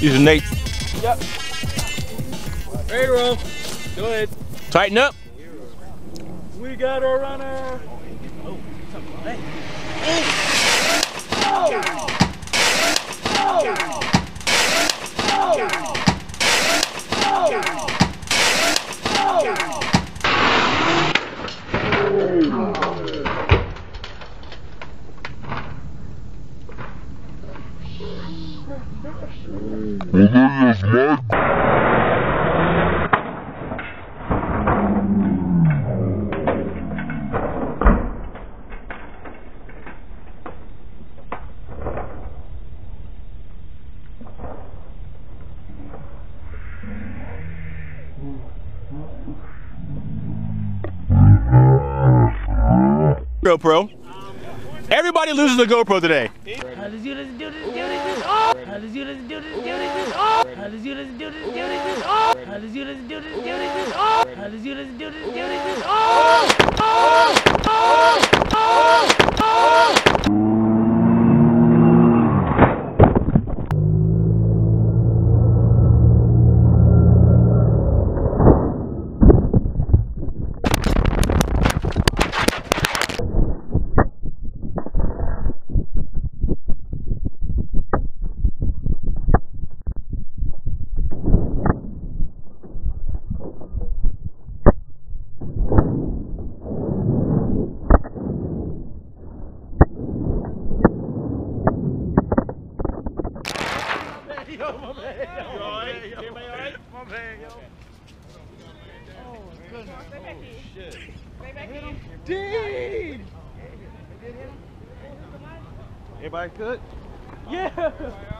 Use your nate. Yep. Ready, roll. Go ahead. Tighten up. We got our runner. Oh, GoPro. Everybody loses the GoPro today. Everybody good? Yeah!